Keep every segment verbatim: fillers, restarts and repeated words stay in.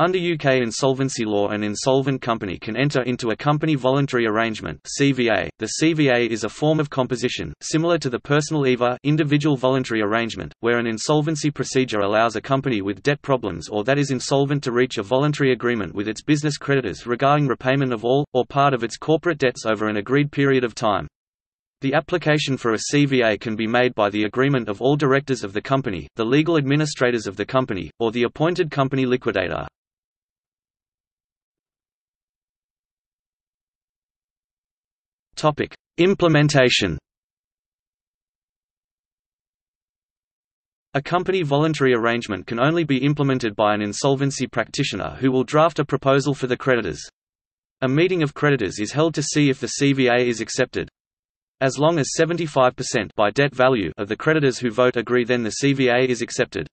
Under U K insolvency law, an insolvent company can enter into a company voluntary arrangement (C V A). The C V A is a form of composition, similar to the personal I V A individual voluntary arrangement, where an insolvency procedure allows a company with debt problems or that is insolvent to reach a voluntary agreement with its business creditors regarding repayment of all, or part of its corporate debts over an agreed period of time. The application for a C V A can be made by the agreement of all directors of the company, the legal administrators of the company, or the appointed company liquidator. Topic: Implementation. A company voluntary arrangement can only be implemented by an insolvency practitioner who will draft a proposal for the creditors. A meeting of creditors is held to see if the C V A is accepted. As long as seventy-five percent by debt value of the creditors who vote agree, then the C V A is accepted.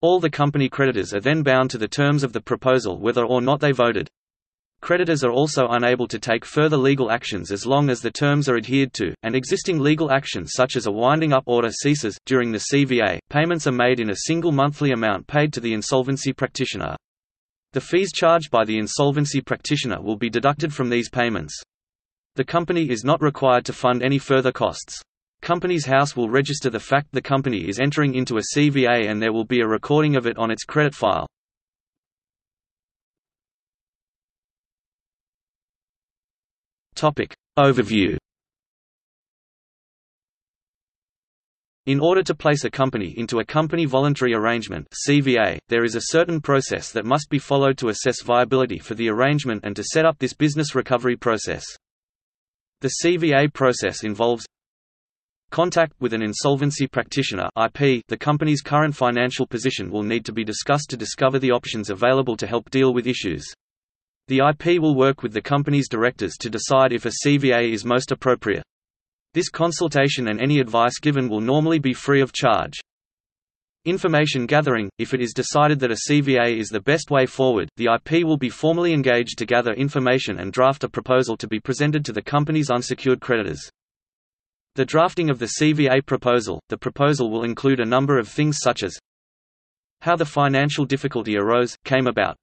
All the company creditors are then bound to the terms of the proposal whether or not they voted. Creditors are also unable to take further legal actions as long as the terms are adhered to, and existing legal actions such as a winding up order ceases. During the C V A, payments are made in a single monthly amount paid to the insolvency practitioner. The fees charged by the insolvency practitioner will be deducted from these payments. The company is not required to fund any further costs. Companies House will register the fact the company is entering into a C V A, and there will be a recording of it on its credit file. Topic: Overview. In order to place a company into a company voluntary arrangement (C V A), there is a certain process that must be followed to assess viability for the arrangement and to set up this business recovery process. The C V A process involves contact with an insolvency practitioner I P. The company's current financial position will need to be discussed to discover the options available to help deal with issues. The I P will work with the company's directors to decide if a C V A is most appropriate. This consultation and any advice given will normally be free of charge. Information gathering. If it is decided that a C V A is the best way forward, the I P will be formally engaged to gather information and draft a proposal to be presented to the company's unsecured creditors. The drafting of the C V A proposal. The proposal will include a number of things such as how the financial difficulty arose, came about,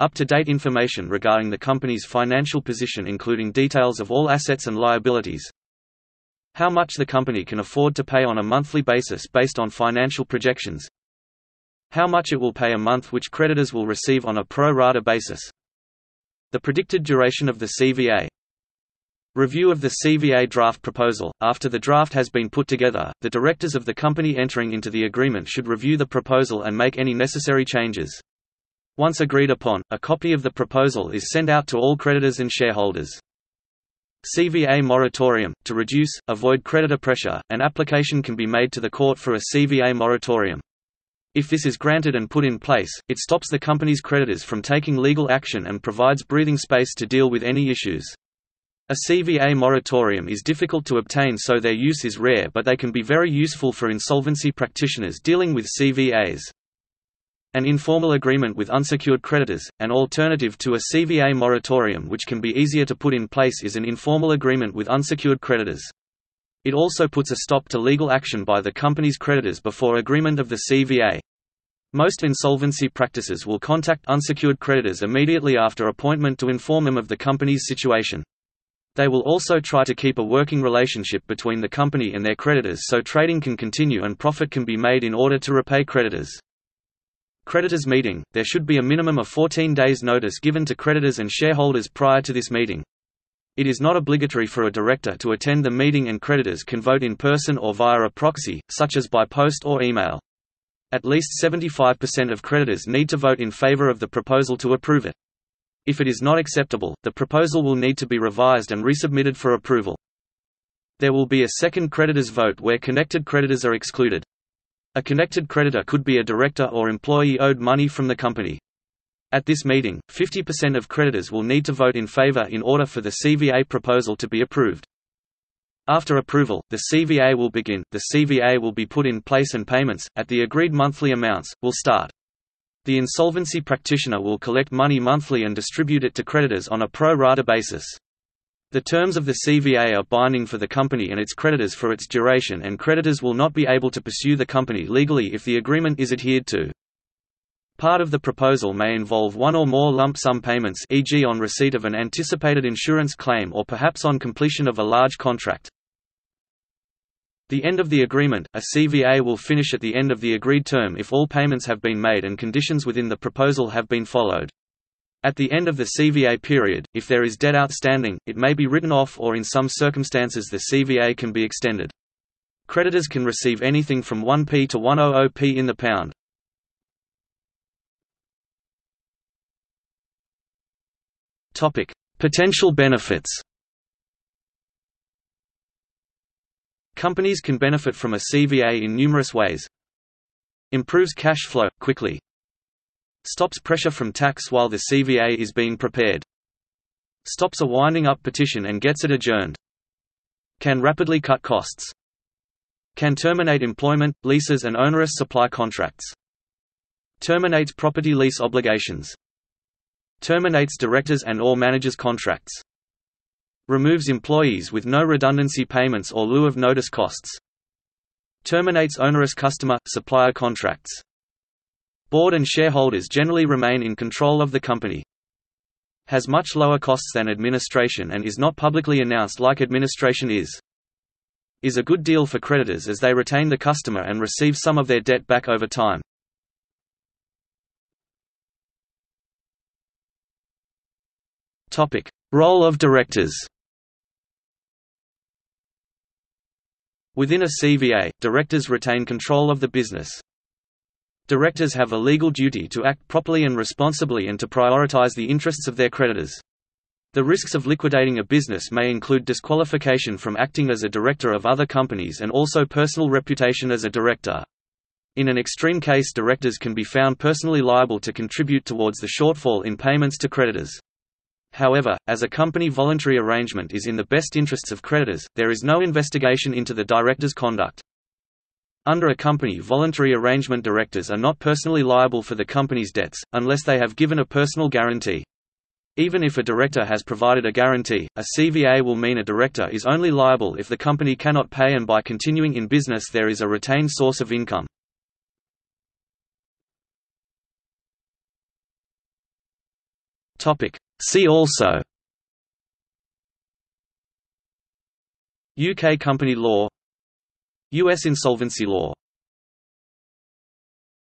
up-to-date information regarding the company's financial position including details of all assets and liabilities, how much the company can afford to pay on a monthly basis based on financial projections, how much it will pay a month which creditors will receive on a pro rata basis, the predicted duration of the C V A. Review of the C V A draft proposal. After the draft has been put together, the directors of the company entering into the agreement should review the proposal and make any necessary changes. Once agreed upon, a copy of the proposal is sent out to all creditors and shareholders. C V A moratorium. To reduce, avoid creditor pressure, an application can be made to the court for a C V A moratorium. If this is granted and put in place, it stops the company's creditors from taking legal action and provides breathing space to deal with any issues. A C V A moratorium is difficult to obtain, so their use is rare, but they can be very useful for insolvency practitioners dealing with C V As. An informal agreement with unsecured creditors. An alternative to a C V A moratorium which can be easier to put in place is an informal agreement with unsecured creditors. It also puts a stop to legal action by the company's creditors before agreement of the C V A. Most insolvency practices will contact unsecured creditors immediately after appointment to inform them of the company's situation. They will also try to keep a working relationship between the company and their creditors so trading can continue and profit can be made in order to repay creditors. Creditors' meeting. There should be a minimum of fourteen days' notice given to creditors and shareholders prior to this meeting. It is not obligatory for a director to attend the meeting, and creditors can vote in person or via a proxy, such as by post or email. At least seventy-five percent of creditors need to vote in favor of the proposal to approve it. If it is not acceptable, the proposal will need to be revised and resubmitted for approval. There will be a second creditors' vote where connected creditors are excluded. A connected creditor could be a director or employee owed money from the company. At this meeting, fifty percent of creditors will need to vote in favor in order for the C V A proposal to be approved. After approval, the C V A will begin. The C V A will be put in place and payments, at the agreed monthly amounts, will start. The insolvency practitioner will collect money monthly and distribute it to creditors on a pro rata basis. The terms of the C V A are binding for the company and its creditors for its duration, and creditors will not be able to pursue the company legally if the agreement is adhered to. Part of the proposal may involve one or more lump sum payments, for example on receipt of an anticipated insurance claim or perhaps on completion of a large contract. The end of the agreement, a C V A will finish at the end of the agreed term if all payments have been made and conditions within the proposal have been followed. At the end of the C V A period, if there is debt outstanding, it may be written off or in some circumstances the C V A can be extended. Creditors can receive anything from one p to one hundred p in the pound. Topic: Potential benefits. Companies can benefit from a C V A in numerous ways. Improves cash flow quickly. Stops pressure from tax while the C V A is being prepared. Stops a winding up petition and gets it adjourned. Can rapidly cut costs. Can terminate employment, leases and onerous supply contracts. Terminates property lease obligations. Terminates directors and or managers' contracts. Removes employees with no redundancy payments or lieu of notice costs. Terminates onerous customer, supplier contracts. Board and shareholders generally remain in control of the company. Has much lower costs than administration and is not publicly announced like administration is. Is a good deal for creditors as they retain the customer and receive some of their debt back over time. Topic: Role of directors. Within a C V A, directors retain control of the business. Directors have a legal duty to act properly and responsibly and to prioritize the interests of their creditors. The risks of liquidating a business may include disqualification from acting as a director of other companies and also personal reputation as a director. In an extreme case, directors can be found personally liable to contribute towards the shortfall in payments to creditors. However, as a company voluntary arrangement is in the best interests of creditors, there is no investigation into the director's conduct. Under a company voluntary arrangement, directors are not personally liable for the company's debts, unless they have given a personal guarantee. Even if a director has provided a guarantee, a C V A will mean a director is only liable if the company cannot pay and by continuing in business there is a retained source of income. See also: U K company law, U S insolvency law.